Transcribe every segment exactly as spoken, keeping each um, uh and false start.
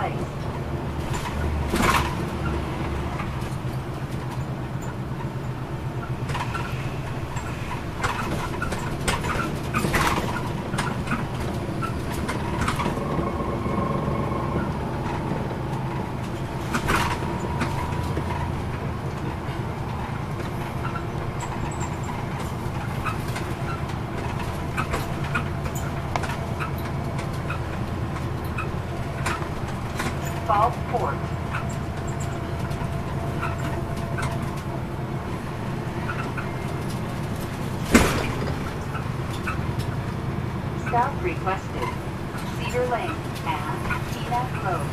place. Stop requested. Cedar Lane and Tina Road.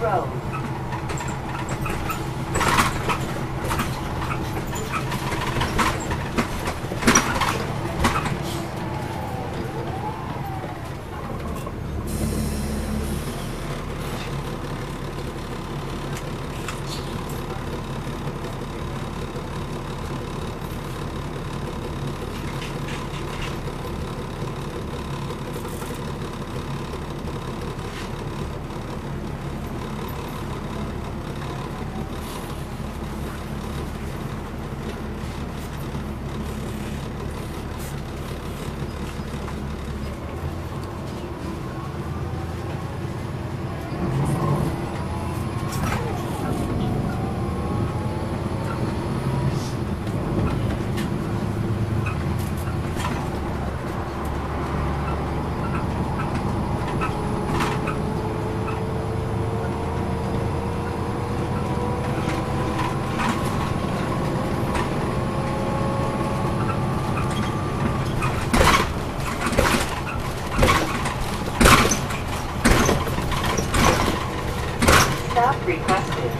Road. Requested.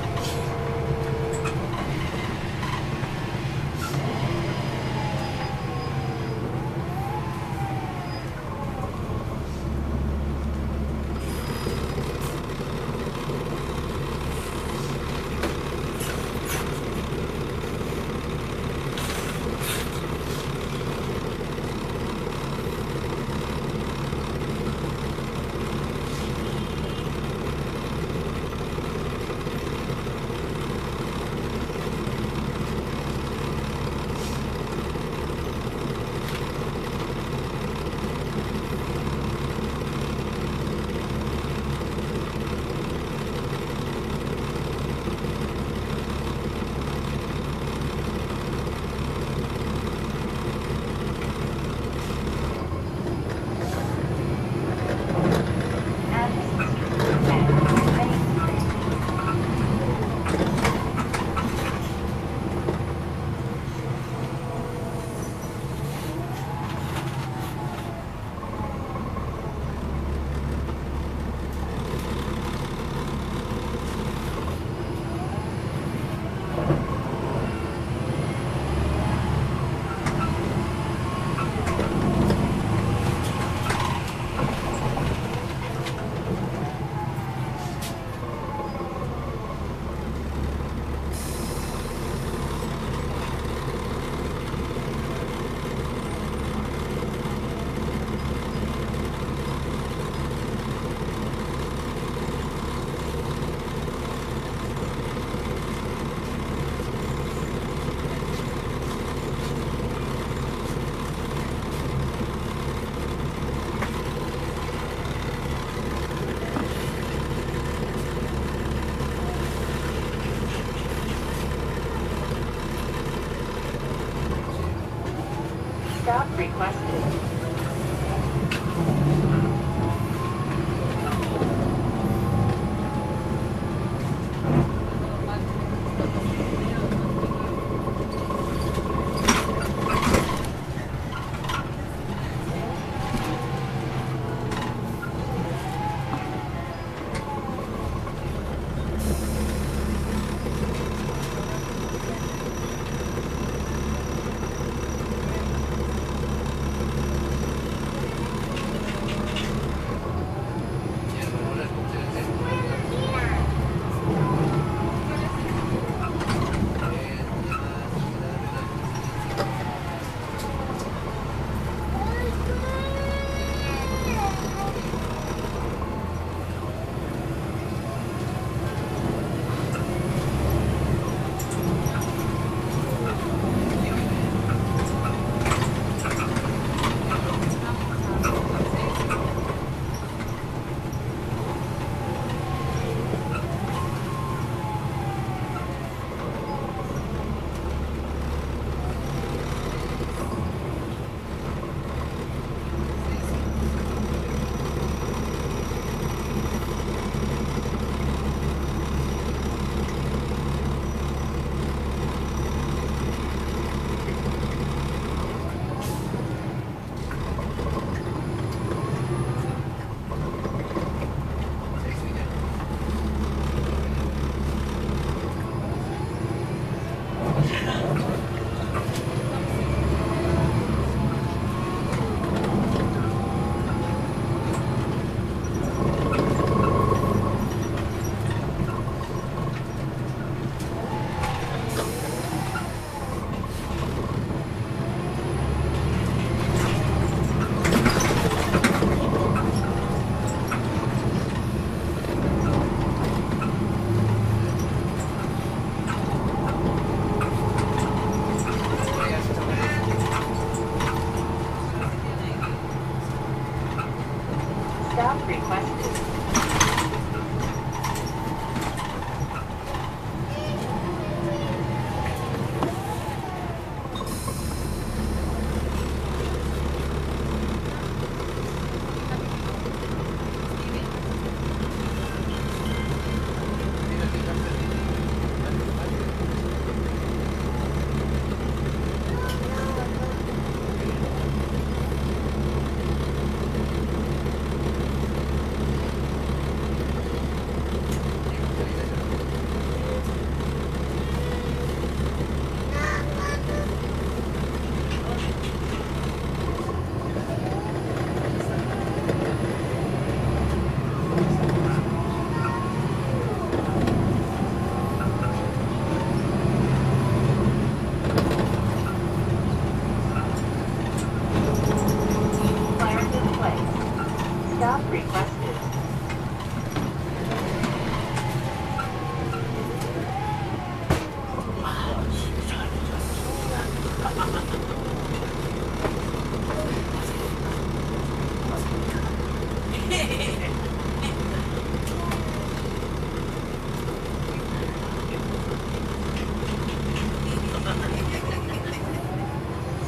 Stop requested.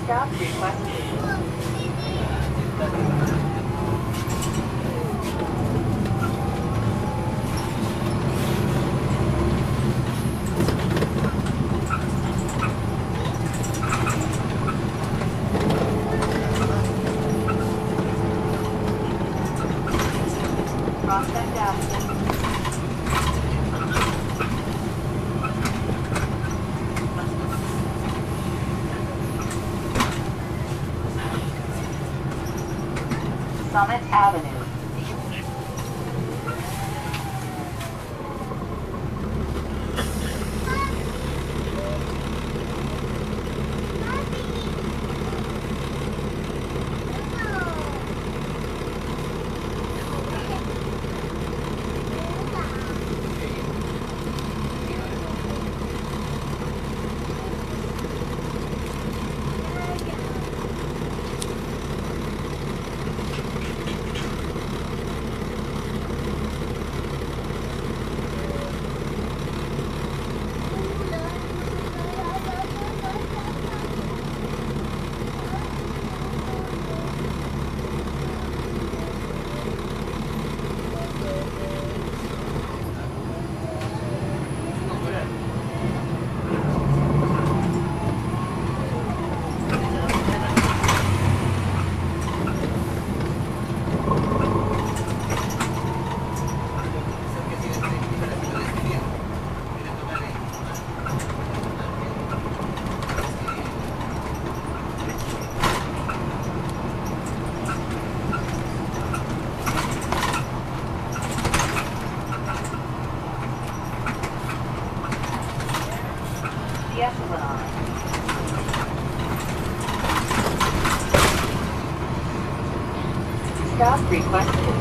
Stop requested. Summit Avenue. Stop requested.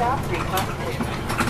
stop reconfiguring.